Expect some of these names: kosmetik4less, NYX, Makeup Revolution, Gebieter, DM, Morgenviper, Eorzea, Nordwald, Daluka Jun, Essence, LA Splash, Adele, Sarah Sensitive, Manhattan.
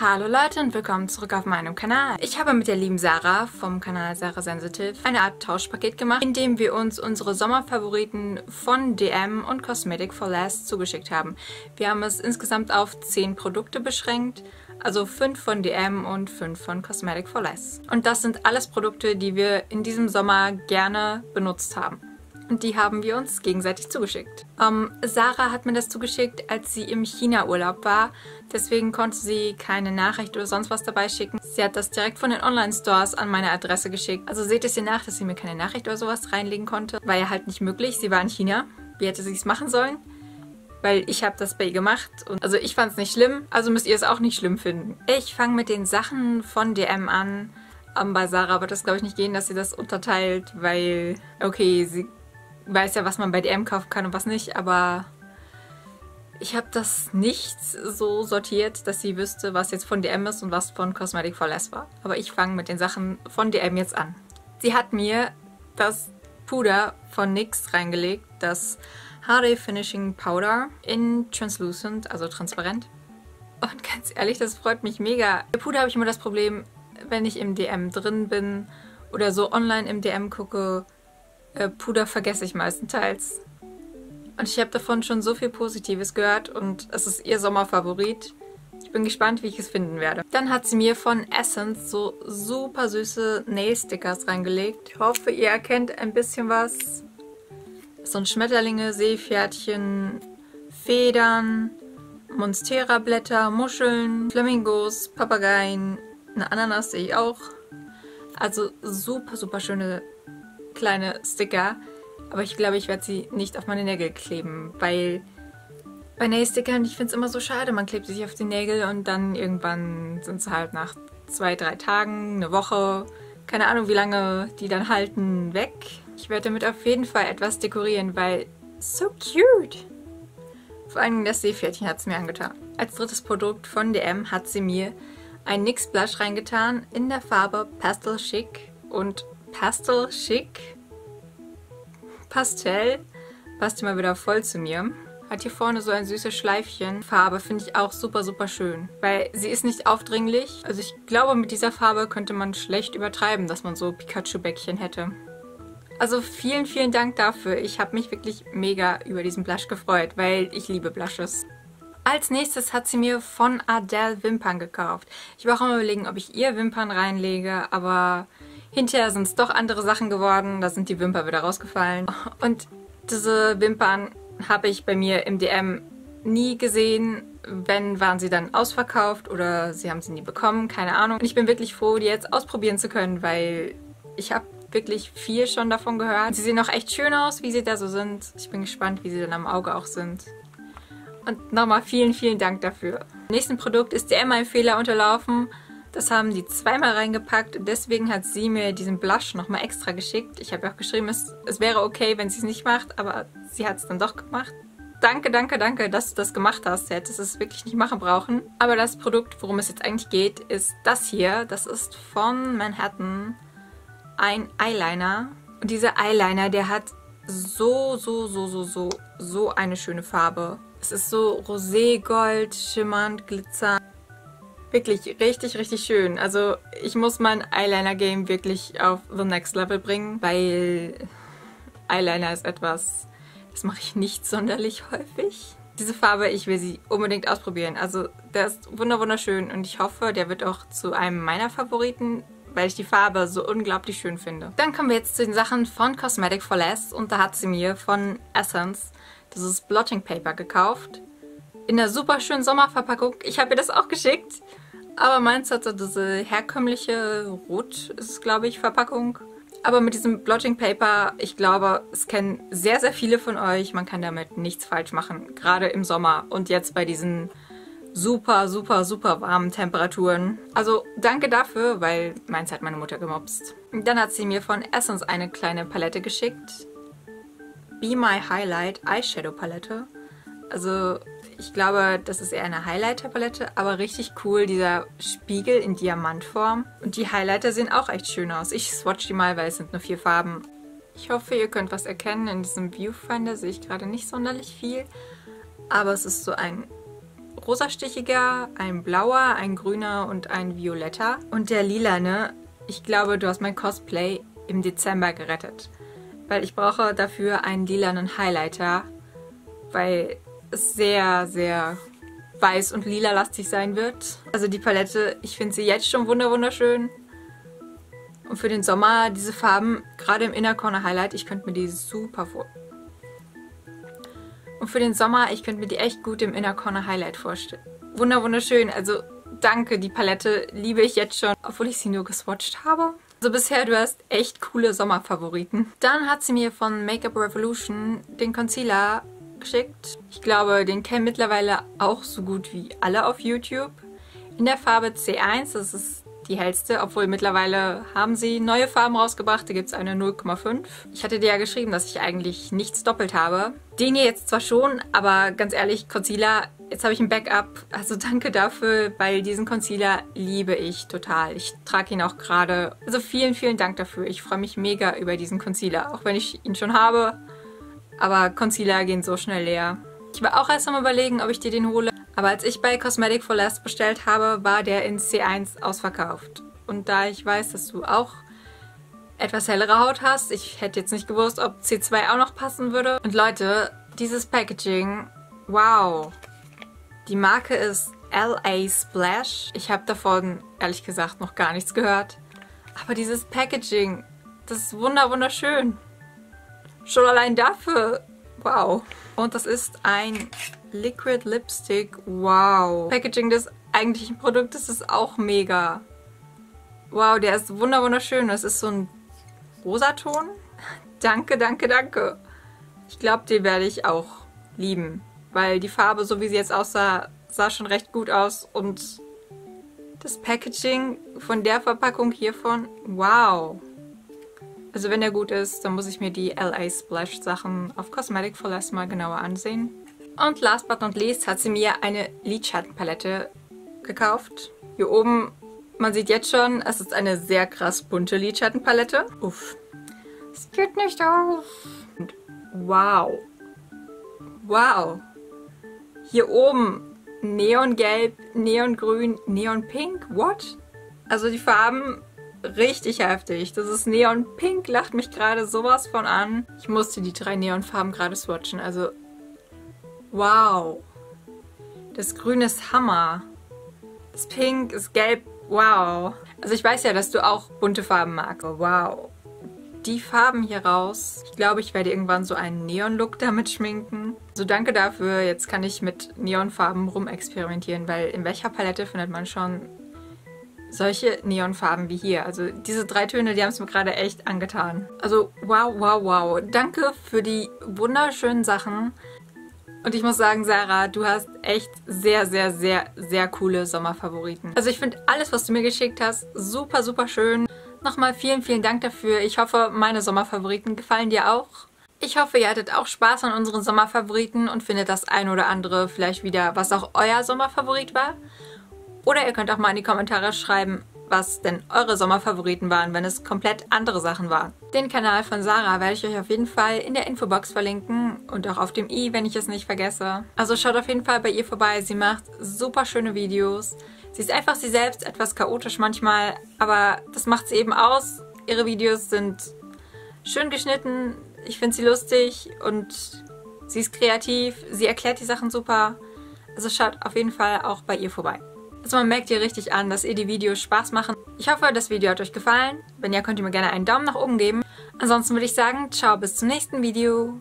Hallo Leute und willkommen zurück auf meinem Kanal. Ich habe mit der lieben Sarah vom Kanal Sarah Sensitive eine Art Tauschpaket gemacht, in dem wir uns unsere Sommerfavoriten von DM und kosmetik4less zugeschickt haben. Wir haben es insgesamt auf 10 Produkte beschränkt, also 5 von DM und 5 von kosmetik4less. Und das sind alles Produkte, die wir in diesem Sommer gerne benutzt haben. Und die haben wir uns gegenseitig zugeschickt. Sarah hat mir das zugeschickt, als sie im China-Urlaub war. Deswegen konnte sie keine Nachricht oder sonst was dabei schicken. Sie hat das direkt von den Online-Stores an meine Adresse geschickt. Also seht es ihr nach, dass sie mir keine Nachricht oder sowas reinlegen konnte. War ja halt nicht möglich. Sie war in China. Wie hätte sie es machen sollen? Weil ich habe das bei ihr gemacht. Und also ich fand es nicht schlimm. Also müsst ihr es auch nicht schlimm finden. Ich fange mit den Sachen von DM an. Bei Sarah wird das, glaube ich, nicht gehen, dass sie das unterteilt. Weil, okay, sie weiß ja, was man bei DM kaufen kann und was nicht, aber ich habe das nicht so sortiert, dass sie wüsste, was jetzt von DM ist und was von kosmetik4less war. Aber ich fange mit den Sachen von DM jetzt an. Sie hat mir das Puder von NYX reingelegt, das HD Finishing Powder in Translucent, also transparent. Und ganz ehrlich, das freut mich mega. Bei Puder habe ich immer das Problem, wenn ich im DM drin bin oder so online im DM gucke, Puder vergesse ich meistenteils. Und ich habe davon schon so viel Positives gehört und es ist ihr Sommerfavorit. Ich bin gespannt, wie ich es finden werde. Dann hat sie mir von Essence so super süße Nail-Stickers reingelegt. Ich hoffe, ihr erkennt ein bisschen was. Das sind Schmetterlinge, Seepferdchen, Federn, Monstera-Blätter, Muscheln, Flamingos, Papageien, eine Ananas sehe ich auch. Also super, super schöne kleine Sticker, aber ich glaube, ich werde sie nicht auf meine Nägel kleben, weil bei Nail-Stickern, ich finde es immer so schade, man klebt sich auf die Nägel und dann irgendwann sind sie halt nach 2, 3 Tagen, eine Woche, keine Ahnung wie lange die dann halten, weg. Ich werde damit auf jeden Fall etwas dekorieren, weil so cute! Vor allem das Seepferdchen hat es mir angetan. Als drittes Produkt von DM hat sie mir ein NYX Blush reingetan in der Farbe Pastel Chic und Pastel Chic, Pastell, passt immer wieder voll zu mir. Hat hier vorne so ein süßes Schleifchen. Farbe finde ich auch super, super schön, weil sie ist nicht aufdringlich. Also ich glaube, mit dieser Farbe könnte man schlecht übertreiben, dass man so Pikachu-Bäckchen hätte. Also vielen, vielen Dank dafür. Ich habe mich wirklich mega über diesen Blush gefreut, weil ich liebe Blushes. Als nächstes hat sie mir von Adele Wimpern gekauft. Ich war auch immer überlegen, ob ich ihr Wimpern reinlege, aber hinterher sind es doch andere Sachen geworden, da sind die Wimpern wieder rausgefallen. Und diese Wimpern habe ich bei mir im DM nie gesehen. Wenn, waren sie dann ausverkauft oder sie haben sie nie bekommen, keine Ahnung. Und ich bin wirklich froh, die jetzt ausprobieren zu können, weil ich habe wirklich viel schon davon gehört. Sie sehen auch echt schön aus, wie sie da so sind. Ich bin gespannt, wie sie dann am Auge auch sind. Und nochmal vielen, vielen Dank dafür. Im nächsten Produkt ist DM ein Fehler unterlaufen. Das haben die zweimal reingepackt. Deswegen hat sie mir diesen Blush nochmal extra geschickt. Ich habe ja auch geschrieben, es wäre okay, wenn sie es nicht macht, aber sie hat es dann doch gemacht. Danke, danke, danke, dass du das gemacht hast. Du hättest es wirklich nicht machen brauchen. Aber das Produkt, worum es jetzt eigentlich geht, ist das hier. Das ist von Manhattan ein Eyeliner. Und dieser Eyeliner, der hat so eine schöne Farbe. Es ist so roségold, schimmernd, glitzernd. Wirklich richtig, richtig schön. Also ich muss mein Eyeliner-Game wirklich auf the next level bringen, weil Eyeliner ist etwas, das mache ich nicht sonderlich häufig. Diese Farbe, ich will sie unbedingt ausprobieren. Also der ist wunderschön und ich hoffe, der wird auch zu einem meiner Favoriten, weil ich die Farbe so unglaublich schön finde. Dann kommen wir jetzt zu den Sachen von kosmetik4less und da hat sie mir von Essence dieses Blotting Paper gekauft. In einer super schönen Sommerverpackung. Ich habe ihr das auch geschickt. Aber meins hatte diese herkömmliche Rot, ist es glaube ich, Verpackung. Aber mit diesem Blotting Paper, ich glaube, es kennen sehr, sehr viele von euch. Man kann damit nichts falsch machen. Gerade im Sommer und jetzt bei diesen super warmen Temperaturen. Also danke dafür, weil meins hat meine Mutter gemobst. Dann hat sie mir von Essence eine kleine Palette geschickt. Be My Highlight Eyeshadow Palette. Also ich glaube, das ist eher eine Highlighter-Palette, aber richtig cool, dieser Spiegel in Diamantform. Und die Highlighter sehen auch echt schön aus. Ich swatch die mal, weil es sind nur 4 Farben. Ich hoffe, ihr könnt was erkennen. In diesem Viewfinder sehe ich gerade nicht sonderlich viel, aber es ist so ein rosastichiger, ein blauer, ein grüner und ein violetter. Und der lilane, ich glaube, du hast mein Cosplay im Dezember gerettet. Weil ich brauche dafür einen lilanen Highlighter, weil es sehr, sehr weiß und lilalastig sein wird. Also die Palette, ich finde sie jetzt schon wunderschön. Und für den Sommer diese Farben, gerade im Inner Corner Highlight, ich könnte mir die super vorstellen. Und für den Sommer, ich könnte mir die echt gut im Inner Corner Highlight vorstellen. Wunderschön, also danke, die Palette liebe ich jetzt schon, obwohl ich sie nur geswatcht habe. Also bisher, du hast echt coole Sommerfavoriten. Dann hat sie mir von Makeup Revolution den Concealer geschickt. Ich glaube, den kennen mittlerweile auch so gut wie alle auf YouTube. In der Farbe C1, das ist die hellste, obwohl mittlerweile haben sie neue Farben rausgebracht. Da gibt es eine 0,5. Ich hatte dir ja geschrieben, dass ich eigentlich nichts doppelt habe. Den hier jetzt zwar schon, aber ganz ehrlich, Concealer, jetzt habe ich ein Backup. Also danke dafür, weil diesen Concealer liebe ich total. Ich trage ihn auch gerade. Also vielen Dank dafür. Ich freue mich mega über diesen Concealer, auch wenn ich ihn schon habe. Aber Concealer gehen so schnell leer. Ich war auch erst am Überlegen, ob ich dir den hole. Aber als ich bei kosmetik4less bestellt habe, war der in C1 ausverkauft. Und da ich weiß, dass du auch etwas hellere Haut hast, ich hätte jetzt nicht gewusst, ob C2 auch noch passen würde. Und Leute, dieses Packaging, wow! Die Marke ist LA Splash. Ich habe davon, ehrlich gesagt, noch gar nichts gehört. Aber dieses Packaging, das ist wunderschön. Schon allein dafür, wow! Und das ist ein Liquid Lipstick, wow. Packaging des eigentlichen Produktes ist auch mega. Wow, der ist wunderschön. Das ist so ein Rosaton. Danke. Ich glaube, den werde ich auch lieben. Weil die Farbe, so wie sie jetzt aussah, sah schon recht gut aus. Und das Packaging von der Verpackung hiervon, wow. Also wenn der gut ist, dann muss ich mir die LA Splash Sachen auf kosmetik4less mal genauer ansehen. Und last but not least hat sie mir eine Lidschattenpalette gekauft. Hier oben, man sieht jetzt schon, es ist eine sehr krass bunte Lidschattenpalette. Uff, es geht nicht auf. Und wow. Wow. Hier oben Neongelb, Neongrün, Neonpink. What? Also die Farben richtig heftig. Das ist Neonpink, lacht mich gerade sowas von an. Ich musste die drei Neonfarben gerade swatchen, also wow, das Grün ist Hammer, das Pink ist Gelb, wow. Also ich weiß ja, dass du auch bunte Farben magst, wow. Die Farben hier raus, ich glaube, ich werde irgendwann so einen Neon-Look damit schminken. So, also danke dafür, jetzt kann ich mit Neonfarben rumexperimentieren, weil in welcher Palette findet man schon solche Neonfarben wie hier? Also diese drei Töne, die haben es mir gerade echt angetan. Also wow, danke für die wunderschönen Sachen. Und ich muss sagen, Sarah, du hast echt sehr coole Sommerfavoriten. Also ich finde alles, was du mir geschickt hast, super schön. Nochmal vielen Dank dafür. Ich hoffe, meine Sommerfavoriten gefallen dir auch. Ich hoffe, ihr hattet auch Spaß an unseren Sommerfavoriten und findet das ein oder andere vielleicht wieder, was auch euer Sommerfavorit war. Oder ihr könnt auch mal in die Kommentare schreiben, was denn eure Sommerfavoriten waren, wenn es komplett andere Sachen waren. Den Kanal von Sarah werde ich euch auf jeden Fall in der Infobox verlinken und auch auf dem i, wenn ich es nicht vergesse. Also schaut auf jeden Fall bei ihr vorbei, sie macht super schöne Videos. Sie ist einfach sie selbst, etwas chaotisch manchmal, aber das macht sie eben aus. Ihre Videos sind schön geschnitten, ich finde sie lustig und sie ist kreativ, sie erklärt die Sachen super. Also schaut auf jeden Fall auch bei ihr vorbei. Also man merkt ihr richtig an, dass ihr die Videos Spaß machen. Ich hoffe, das Video hat euch gefallen. Wenn ja, könnt ihr mir gerne einen Daumen nach oben geben. Ansonsten würde ich sagen, ciao, bis zum nächsten Video.